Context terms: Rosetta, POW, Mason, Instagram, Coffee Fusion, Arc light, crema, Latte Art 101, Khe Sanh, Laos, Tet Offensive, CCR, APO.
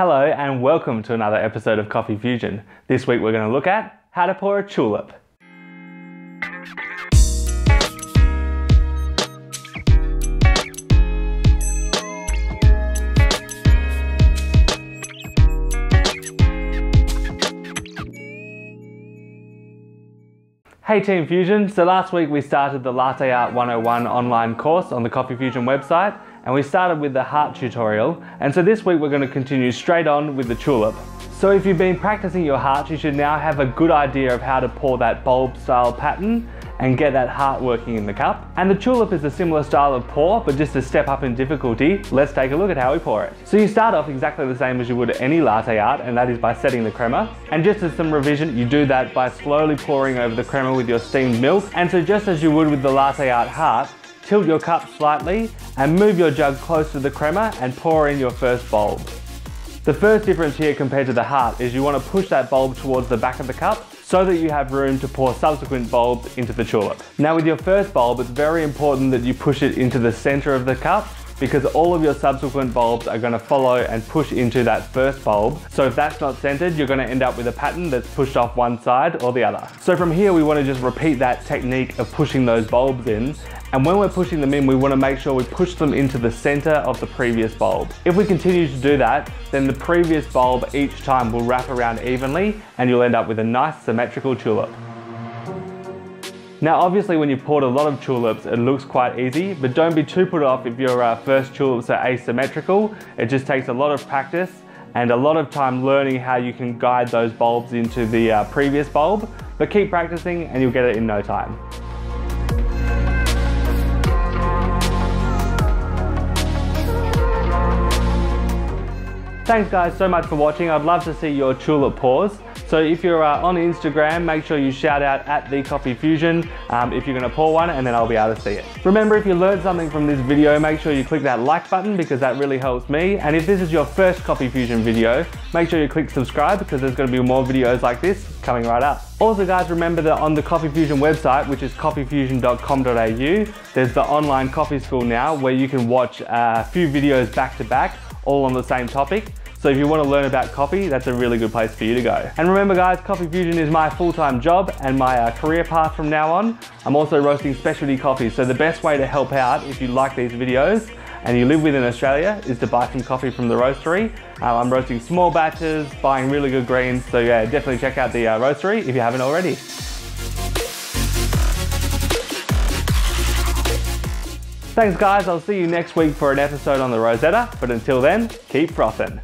Hello and welcome to another episode of Coffee Fusion. This week we're going to look at how to pour a tulip. Hey Team Fusion, so last week we started the Latte Art 101 online course on the Coffee Fusion website, and we started with the heart tutorial, and so this week we're going to continue straight on with the tulip. So if you've been practicing your heart, you should now have a good idea of how to pour that bulb style pattern and get that heart working in the cup. And the tulip is a similar style of pour, but just a step up in difficulty. Let's take a look at how we pour it. So you start off exactly the same as you would any latte art, and that is by setting the crema. And just as some revision, you do that by slowly pouring over the crema with your steamed milk. And so just as you would with the latte art heart, tilt your cup slightly and move your jug close to the crema and pour in your first bulb. The first difference here compared to the heart is you want to push that bulb towards the back of the cup so that you have room to pour subsequent bulbs into the tulip. Now with your first bulb, it's very important that you push it into the center of the cup because all of your subsequent bulbs are going to follow and push into that first bulb. So if that's not centered, you're going to end up with a pattern that's pushed off one side or the other. So from here, we want to just repeat that technique of pushing those bulbs in. And when we're pushing them in, we want to make sure we push them into the center of the previous bulb. If we continue to do that, then the previous bulb each time will wrap around evenly and you'll end up with a nice symmetrical tulip. Now obviously when you've poured a lot of tulips, it looks quite easy, but don't be too put off if your first tulips are asymmetrical. It just takes a lot of practice and a lot of time learning how you can guide those bulbs into the previous bulb, but keep practicing and you'll get it in no time. Thanks guys so much for watching. I'd love to see your tulip pours. So if you're on Instagram, make sure you shout out at The Coffee Fusion if you're going to pour one, and then I'll be able to see it. Remember, if you learned something from this video, make sure you click that like button because that really helps me. And if this is your first Coffee Fusion video, make sure you click subscribe because there's going to be more videos like this coming right up. Also guys, remember that on the Coffee Fusion website, which is coffeefusion.com.au, there's the online coffee school now where you can watch a few videos back to back all on the same topic. So if you want to learn about coffee, that's a really good place for you to go. And remember guys, Coffee Fusion is my full-time job and my career path from now on. I'm also roasting specialty coffee. So the best way to help out if you like these videos and you live within Australia is to buy some coffee from the roastery. I'm roasting small batches, buying really good greens. So yeah, definitely check out the roastery if you haven't already. Thanks guys, I'll see you next week for an episode on the Rosetta, but until then, keep frothin'.